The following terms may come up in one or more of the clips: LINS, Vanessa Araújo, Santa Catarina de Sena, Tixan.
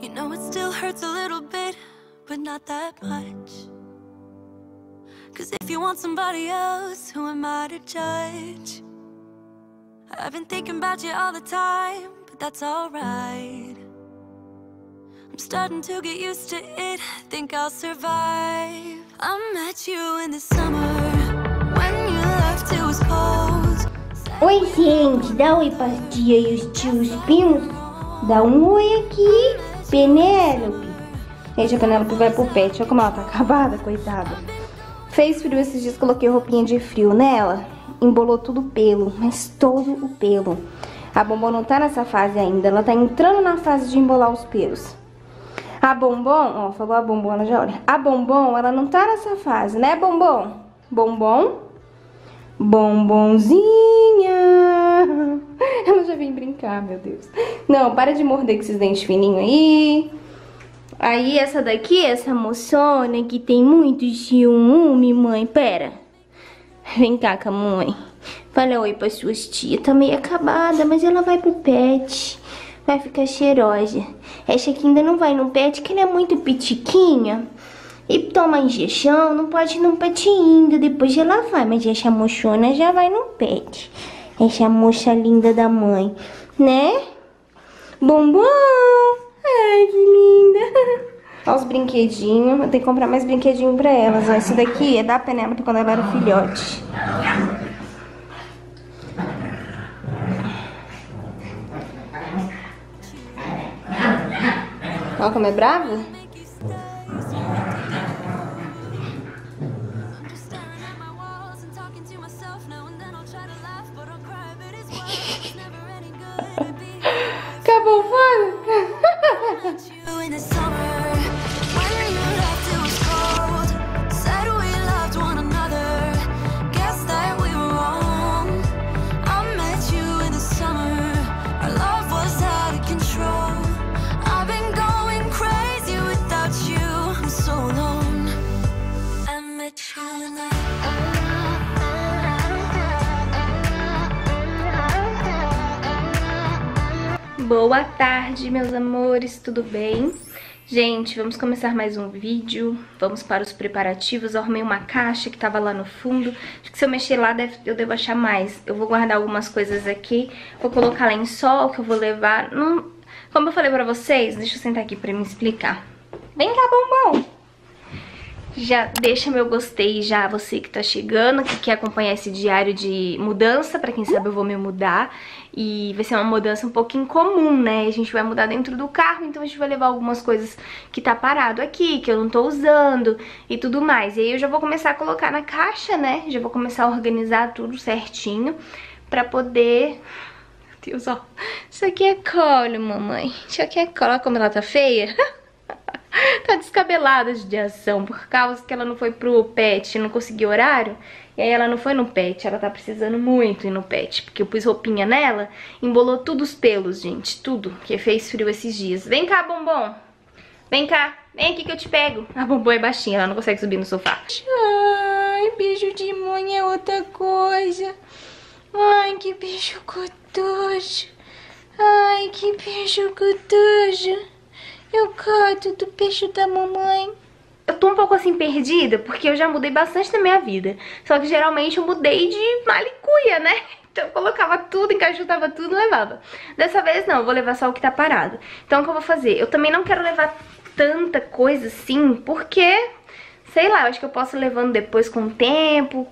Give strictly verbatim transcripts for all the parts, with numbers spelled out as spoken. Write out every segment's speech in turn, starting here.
You know it still hurts a little bit, but not that much. Cause if you want somebody else, who am I to judge? I've been thinking about you all the time, but that's alright. I'm starting to get used to it, think I'll survive. I met you in the summer, when you left it was cold. Oi gente, dá oi para as tias e os tios primos. Dá um oi aqui, Penélope. Gente, a Penélope vai pro pet, olha como ela tá acabada, coitada. Fez frio esses dias, coloquei roupinha de frio nela. Embolou tudo o pelo, mas todo o pelo. A Bombom não tá nessa fase ainda, ela tá entrando na fase de embolar os pelos. A Bombom, ó, falou a Bombom, ela já olha. A Bombom, ela não tá nessa fase, né, Bombom? Bombom? Bombonzinha! Ela já vem brincar, meu Deus. Não, para de morder com esses dentes fininhos aí. Aí essa daqui, essa moçona que tem muito ciúme, mãe, pera. Vem cá, Camõe. Fala oi pra suas tias. Tá meio acabada, mas ela vai pro pet. Vai ficar cheirosa. Essa aqui ainda não vai no pet, que ela é muito pitiquinha. E toma injeção, não pode ir no pet ainda. Depois ela vai, mas essa mochona já vai no pet. Essa moça linda da mãe, né? Bombom! Ai, que linda! Olha os brinquedinhos, eu tenho que comprar mais brinquedinho pra elas, ó. Esse daqui é da Penélope quando ela era filhote. Olha como é brava. Acabou o fone? Boa tarde, meus amores, tudo bem? Gente, vamos começar mais um vídeo, vamos para os preparativos. Eu arrumei uma caixa que estava lá no fundo, acho que se eu mexer lá deve, eu devo achar mais. Eu vou guardar algumas coisas aqui, vou colocar lençol que eu vou levar. Não... Como eu falei pra vocês, deixa eu sentar aqui pra me explicar. Vem cá, Bombom! Já deixa meu gostei já, você que tá chegando, que quer acompanhar esse diário de mudança, pra quem sabe eu vou me mudar. E vai ser uma mudança um pouco incomum, né? A gente vai mudar dentro do carro, então a gente vai levar algumas coisas que tá parado aqui, que eu não tô usando e tudo mais. E aí eu já vou começar a colocar na caixa, né? Já vou começar a organizar tudo certinho pra poder... Meu Deus, ó, isso aqui é colo, mamãe. Isso aqui é colo, olha como ela tá feia. Tá descabelada de ação, por causa que ela não foi pro pet, não conseguiu horário. E aí ela não foi no pet, ela tá precisando muito ir no pet. Porque eu pus roupinha nela, embolou tudo os pelos, gente, tudo. Porque fez frio esses dias. Vem cá, Bombom. Vem cá, vem aqui que eu te pego. A Bombom é baixinha, ela não consegue subir no sofá. Ai, beijo de mãe é outra coisa. Ai, que beijo gostoso. Ai, que beijo gostoso. Eu canto do peixe da mamãe. Eu tô um pouco assim perdida, porque eu já mudei bastante na minha vida. Só que geralmente eu mudei de malicuia, né? Então eu colocava tudo, encaixotava tudo e levava. Dessa vez não, eu vou levar só o que tá parado. Então o que eu vou fazer? Eu também não quero levar tanta coisa assim, porque... Sei lá, eu acho que eu posso ir levando depois com o tempo...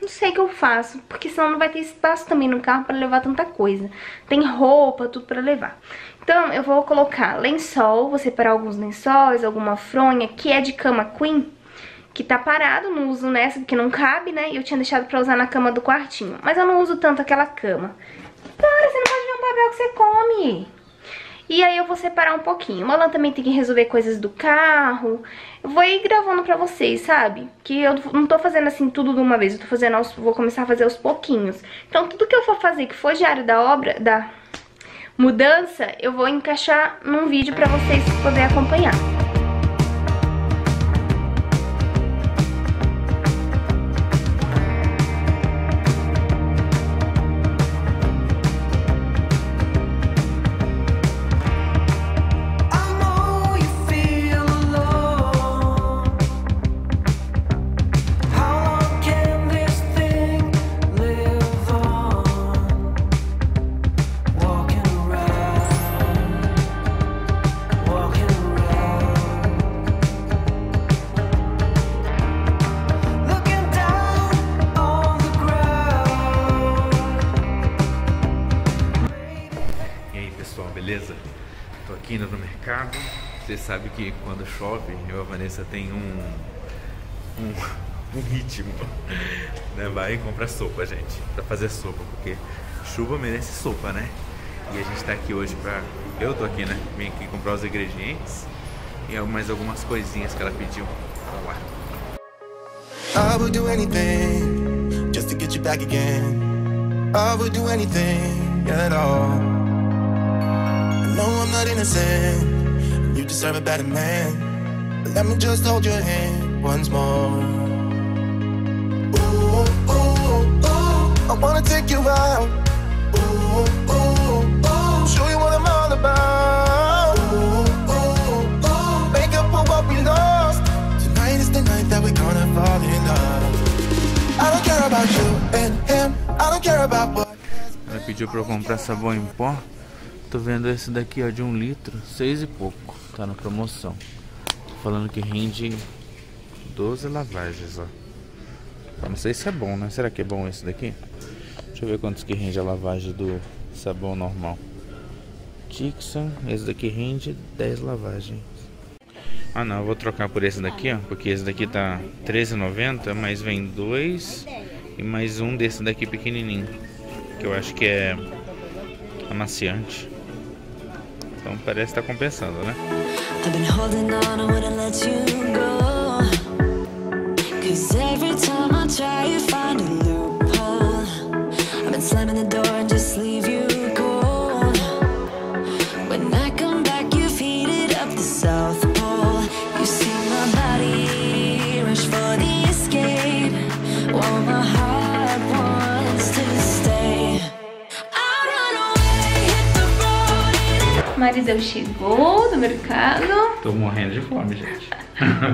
Não sei o que eu faço, porque senão não vai ter espaço também no carro pra levar tanta coisa. Tem roupa, tudo pra levar. Então eu vou colocar lençol, vou separar alguns lençóis, alguma fronha, que é de cama queen, que tá parado, não uso nessa porque não cabe, né? E eu tinha deixado pra usar na cama do quartinho, mas eu não uso tanto aquela cama. Cara, você não pode ver um papel que você come! E aí eu vou separar um pouquinho. O Malan também tem que resolver coisas do carro. Eu vou ir gravando pra vocês, sabe? Que eu não tô fazendo assim tudo de uma vez. Eu tô fazendo aos... Vou começar a fazer aos pouquinhos. Então tudo que eu for fazer que for diário da obra, da mudança, eu vou encaixar num vídeo pra vocês poderem acompanhar. I'm ainda no mercado. Você sabe que quando chove, eu e a Vanessa tem um, um, um ritmo, né? Vai e compra sopa, gente, pra fazer sopa, porque chuva merece sopa, né? E a gente tá aqui hoje pra... Eu tô aqui, né? Vim aqui comprar os ingredientes e mais algumas coisinhas que ela pediu. Vamos lá. I would do anything just to get you back again. I would do anything at all. No, I'm not innocent. You deserve a better man. Let me just hold your hand once more. Ooh, ooh, ooh, I wanna take you out. Ooh, ooh, ooh, show you what I'm all about. Ooh, ooh, ooh, make up for what we lost. Tonight is the night that we're gonna fall in love. I don't care about you and him. I don't care about what. Ela pediu pra eu comprar sabão em pó. Tô vendo esse daqui, ó, de um litro, seis e pouco. Tá na promoção. Tô falando que rende doze lavagens, ó. Eu não sei se é bom, né? Será que é bom esse daqui? Deixa eu ver quantos que rende a lavagem do sabão normal. Dixon, esse daqui rende dez lavagens. Ah não, eu vou trocar por esse daqui, ó, porque esse daqui tá treze e noventa, mas vem dois e mais um desse daqui pequenininho, que eu acho que é amaciante. Então parece que tá compensando, né? Slamming the door and just leave you cold. When I come back, you've heated up the South Pole. You see my body rush for the escape, while my heart wants to stay. I'll run away, hit the road and... Marisão chegou do mercado. Tô morrendo de fome, gente.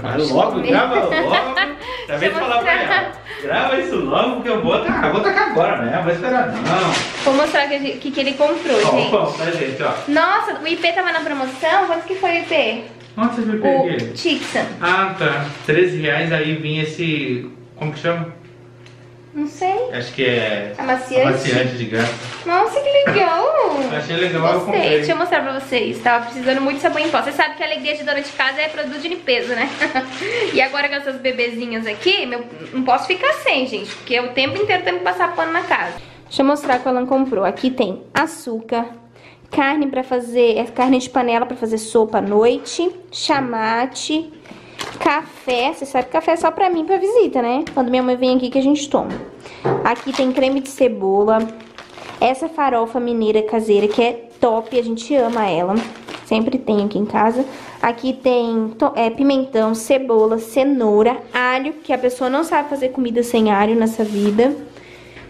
Vai logo, grava logo. Acabei de falar pra ela, grava isso logo que eu vou tacar, vou tacar agora, né? Vou esperar não. Vou mostrar o que, que, que ele comprou, ó, gente. Ó, o pão, tá, gente, ó. Nossa, o I P tava na promoção, quanto que foi o I P? Nossa, eu me peguei. O Tixan. Ah, tá, treze reais, aí vinha esse, como que chama? Não sei. Acho que é amaciante, amaciante de gato. Nossa, que legal. Achei legal, gostei. Eu comprei. Deixa eu mostrar pra vocês. Tava precisando muito de sabão em pó. Você sabe que a alegria de dona de casa é produto de limpeza, né? E agora com essas bebezinhas aqui, meu, não posso ficar sem, gente. Porque o tempo inteiro tem que passar pano na casa. Deixa eu mostrar o que a Alan comprou. Aqui tem açúcar, carne pra fazer... Carne de panela pra fazer sopa à noite, chamate... Café, você sabe que café é só pra mim, pra visita, né? Quando minha mãe vem aqui que a gente toma. Aqui tem creme de cebola. Essa farofa mineira caseira que é top, a gente ama ela. Sempre tem aqui em casa. Aqui tem é, pimentão, cebola, cenoura, alho, que a pessoa não sabe fazer comida sem alho nessa vida.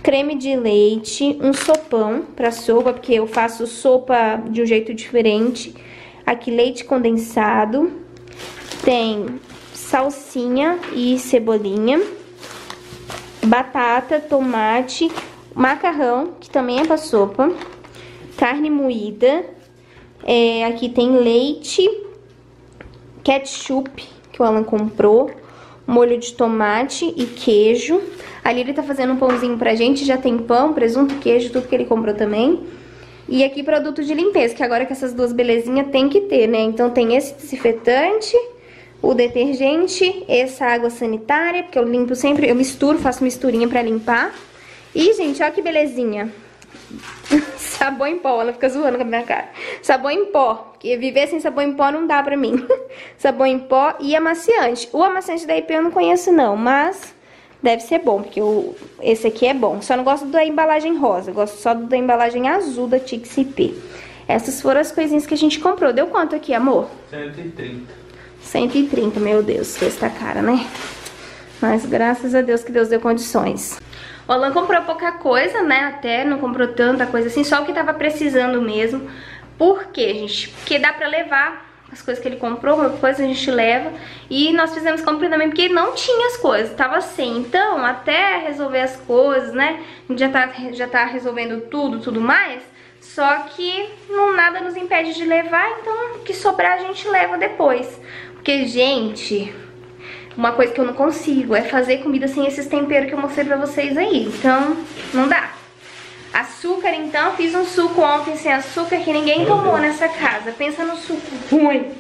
Creme de leite, um sopão pra sopa, porque eu faço sopa de um jeito diferente. Aqui leite condensado. Tem salsinha e cebolinha, batata, tomate, macarrão, que também é pra sopa, carne moída, é, aqui tem leite, ketchup, que o Alan comprou, molho de tomate e queijo. Ali ele tá fazendo um pãozinho pra gente, já tem pão, presunto, queijo, tudo que ele comprou também. E aqui produto de limpeza, que agora que essas duas belezinhas tem que ter, né? Então tem esse desinfetante... O detergente, essa água sanitária, porque eu limpo sempre, eu misturo, faço misturinha pra limpar. E, gente, olha que belezinha. Sabão em pó, ela fica zoando com a minha cara. Sabão em pó, porque viver sem sabão em pó não dá pra mim. Sabão em pó e amaciante. O amaciante da I P eu não conheço não, mas deve ser bom, porque eu, esse aqui é bom. Só não gosto da embalagem rosa, gosto só da embalagem azul da Tix I P. Essas foram as coisinhas que a gente comprou. Deu quanto aqui, amor? cento e trinta. cento e trinta, meu Deus, fez tá cara, né? Mas graças a Deus que Deus deu condições. O Alan comprou pouca coisa, né? Até não comprou tanta coisa assim, só o que tava precisando mesmo. Por quê, gente? Porque dá pra levar as coisas que ele comprou, qualquer coisa a gente leva. E nós fizemos compra também porque não tinha as coisas, tava sem. Então, até resolver as coisas, né? Já tá, já tá resolvendo tudo, tudo mais. Só que não, nada nos impede de levar, então o que sobrar a gente leva depois. Porque, gente, uma coisa que eu não consigo é fazer comida sem esses temperos que eu mostrei pra vocês aí. Então, não dá. Açúcar, então, fiz um suco ontem sem açúcar que ninguém tomou nessa casa. Pensa no suco ruim.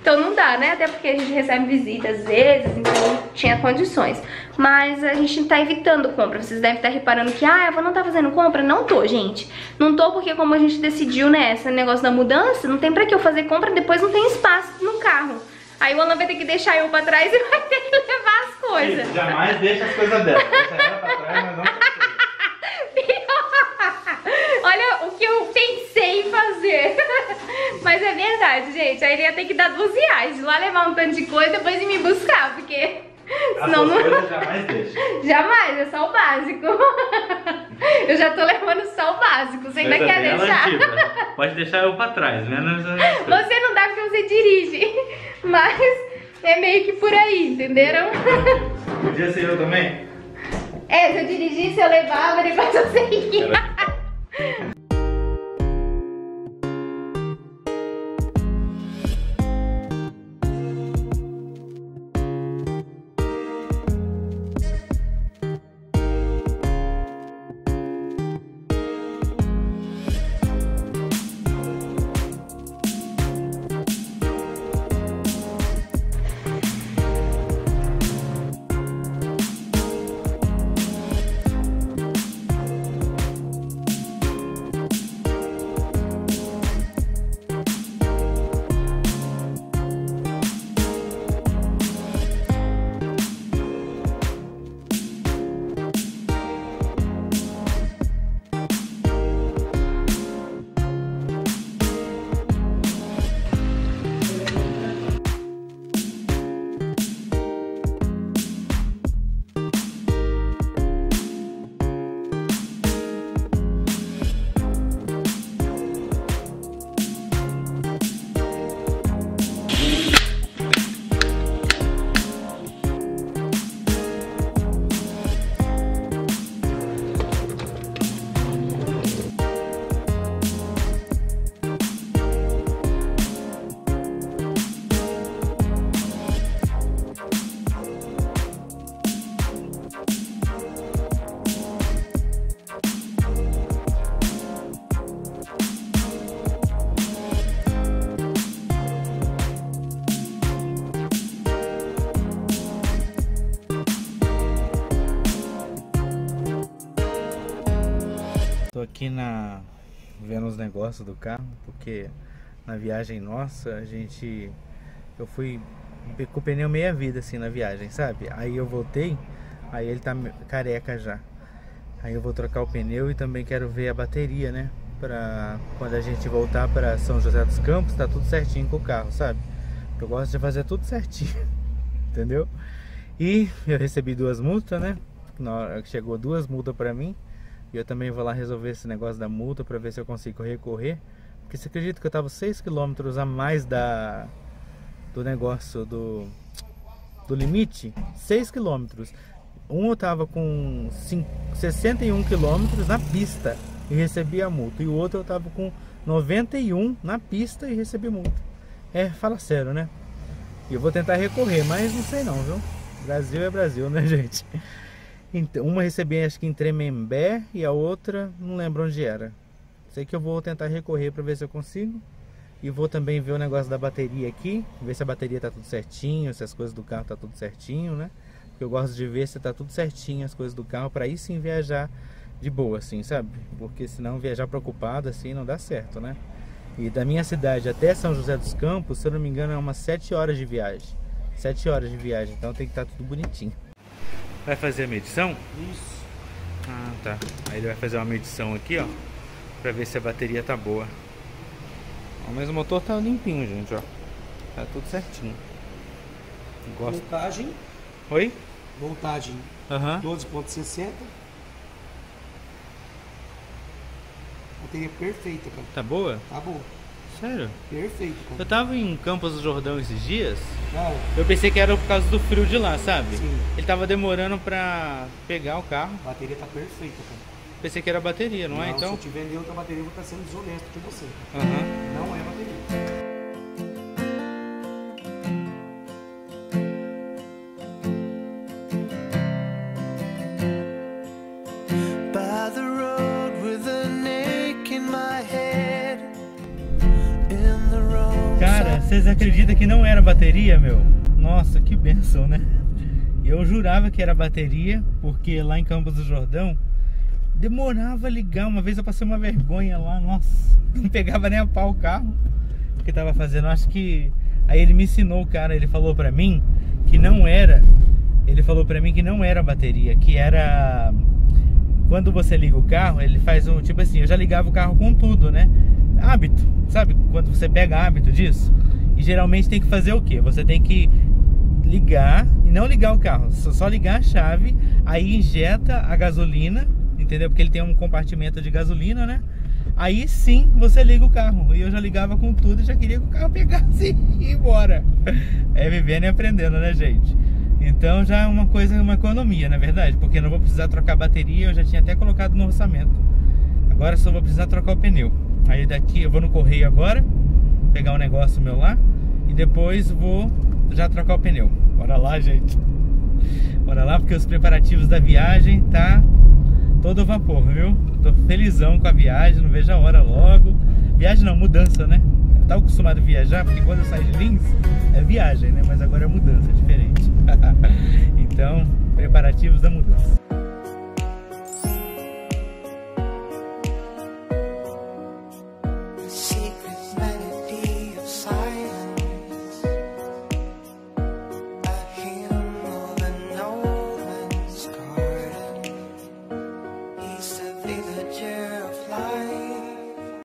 Então não dá, né? Até porque a gente recebe visitas às vezes, então tinha condições. Mas a gente tá evitando compra. Vocês devem estar reparando que, ah, a avó não tá fazendo compra. Não tô, gente. Não tô porque como a gente decidiu, né, esse negócio da mudança, não tem pra que eu fazer compra, depois não tem espaço no carro. Aí o Alan vai ter que deixar eu pra trás e vai ter que levar as coisas. Isso, jamais deixa as coisas dela. Deixa ela pra trás, mas não... Olha o que eu pensei em fazer. Mas é verdade, gente. Aí ele ia ter que dar duas reais, lá levar um tanto de coisa e depois ir me buscar, porque senão não... jamais deixa. Jamais, é só o básico. Eu já tô levando só o básico. Você ainda quer deixar? Antiga. Pode deixar eu pra trás, né? Você não dá porque você dirige. Mas é meio que por aí, entenderam? Podia ser eu também? É, se eu dirigisse eu levava, depois eu seguia. Tô aqui na vendo os negócios do carro, porque na viagem nossa a gente eu fui com o pneu meia vida assim na viagem, sabe? Aí eu voltei, aí ele tá careca já. Aí eu vou trocar o pneu e também quero ver a bateria, né? Pra quando a gente voltar pra São José dos Campos, tá tudo certinho com o carro, sabe? Eu gosto de fazer tudo certinho, entendeu? E eu recebi duas multas, né? Na hora que chegou duas multas pra mim. E eu também vou lá resolver esse negócio da multa para ver se eu consigo recorrer. Porque você acredita que eu tava seis quilômetros a mais da do negócio do, do limite? seis quilômetros. Um eu tava com sessenta e um quilômetros na pista e recebi a multa. E o outro eu tava com noventa e um na pista e recebi multa. É, fala sério, né? E eu vou tentar recorrer, mas não sei não, viu? Brasil é Brasil, né, gente? Uma recebi acho que em Tremembé e a outra não lembro onde era. Sei que eu vou tentar recorrer para ver se eu consigo. E vou também ver o negócio da bateria aqui, ver se a bateria tá tudo certinho, se as coisas do carro tá tudo certinho, né? Porque eu gosto de ver se tá tudo certinho as coisas do carro, para aí sim viajar de boa, assim, sabe? Porque senão viajar preocupado assim não dá certo, né? E da minha cidade até São José dos Campos, se eu não me engano, é umas sete horas de viagem. sete horas de viagem, então tem que estar tudo bonitinho. Vai fazer a medição? Isso. Ah, tá. Aí ele vai fazer uma medição aqui, ó, pra ver se a bateria tá boa. Ó, mas o motor tá limpinho, gente, ó. Tá tudo certinho. Gosto. Voltagem. Oi? Voltagem. Aham. Uhum. doze ponto sessenta. Bateria perfeita, cara. Tá boa? Tá boa. Sério? Perfeito, cara. Eu tava em Campos do Jordão esses dias. Cara, eu pensei que era por causa do frio de lá, sabe? Sim. Ele tava demorando pra pegar o carro. A bateria tá perfeita, cara. Pensei que era a bateria, não, não é? Então, se eu tiver outra bateria, eu vou estar sendo desonesto com você. Uhum. Não é bateria. By the road. Vocês acreditam que não era bateria, meu? Nossa, que benção, né? Eu jurava que era bateria, porque lá em Campos do Jordão demorava a ligar. Uma vez eu passei uma vergonha lá, nossa, não pegava nem a pau o carro que tava fazendo. Acho que... Aí ele me ensinou, o cara, ele falou pra mim que não era... Ele falou pra mim que não era bateria, que era... Quando você liga o carro, ele faz um... Tipo assim, eu já ligava o carro com tudo, né? Hábito, sabe? Quando você pega hábito disso. E geralmente tem que fazer o quê? Você tem que ligar e não ligar o carro. Só ligar a chave, aí injeta a gasolina, entendeu? Porque ele tem um compartimento de gasolina, né? Aí sim você liga o carro. E eu já ligava com tudo e já queria que o carro pegasse e ir embora. É vivendo e aprendendo, né, gente? Então já é uma coisa, uma economia, na verdade, porque eu não vou precisar trocar bateria. Eu já tinha até colocado no orçamento. Agora só vou precisar trocar o pneu. Aí daqui eu vou no correio agora, pegar um negócio meu lá, e depois vou já trocar o pneu. Bora lá, gente. Bora lá, porque os preparativos da viagem tá todo vapor, viu? Tô felizão com a viagem, não vejo a hora logo. Viagem não, mudança, né? Eu tava acostumado a viajar, porque quando eu saio de Lins é viagem, né? Mas agora é mudança, é diferente. Então, preparativos da mudança.